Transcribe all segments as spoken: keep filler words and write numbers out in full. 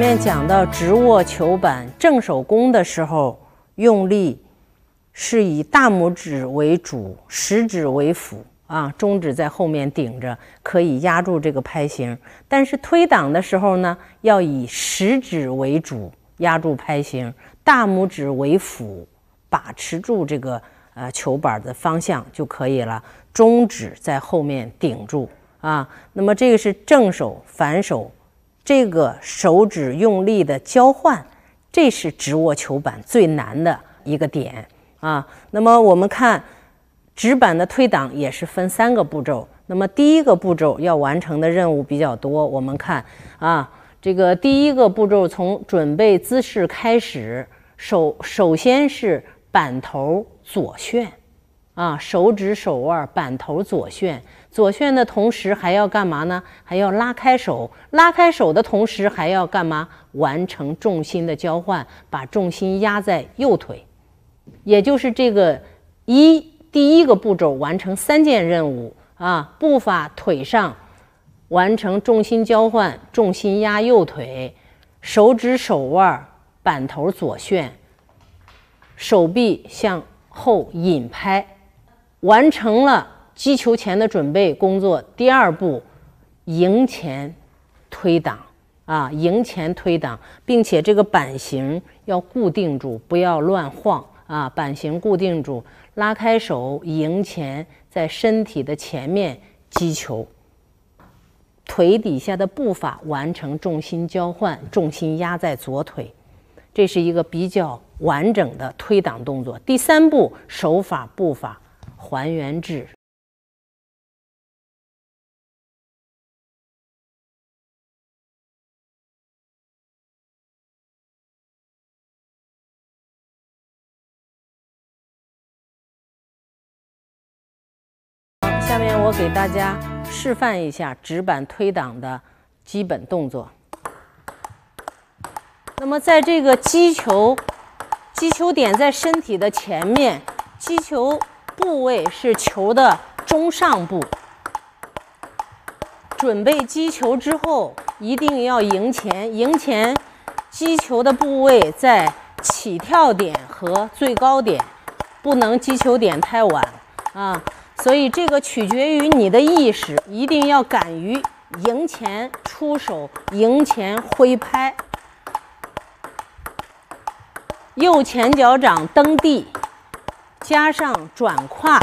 前面讲到直握球板正手功的时候，用力是以大拇指为主，食指为辅啊，中指在后面顶着，可以压住这个拍型。但是推挡的时候呢，要以食指为主，压住拍型，大拇指为辅，把持住这个呃球板的方向就可以了，中指在后面顶住啊。那么这个是正手、反手。 这个手指用力的交换，这是直握球板最难的一个点啊。那么我们看直板的推挡也是分三个步骤。那么第一个步骤要完成的任务比较多，我们看啊，这个第一个步骤从准备姿势开始，首首先是板头左旋啊，手指手腕板头左旋。 左旋的同时还要干嘛呢？还要拉开手，拉开手的同时还要干嘛？完成重心的交换，把重心压在右腿，也就是这个一第一个步骤完成三件任务啊：步法腿上完成重心交换，重心压右腿，手指手腕板头左旋，手臂向后引拍，完成了。 击球前的准备工作，第二步，迎前推挡啊，迎前推挡，并且这个板型要固定住，不要乱晃啊，板型固定住，拉开手，迎前，在身体的前面击球，腿底下的步法完成重心交换，重心压在左腿，这是一个比较完整的推挡动作。第三步，手法步法还原至。下面我给大家示范一下直板推挡的基本动作。那么，在这个击球，击球点在身体的前面，击球部位是球的中上部。准备击球之后，一定要迎前，迎前，击球的部位在起跳点和最高点，不能击球点太晚啊。 所以这个取决于你的意识，一定要敢于迎前出手，迎前挥拍，右前脚掌蹬地，加上转胯，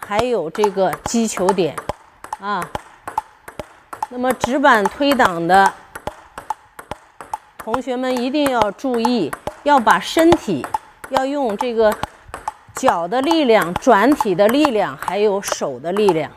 还有这个击球点，啊。那么直板推挡的同学们一定要注意，要把身体要用这个。 脚的力量、转体的力量，还有手的力量。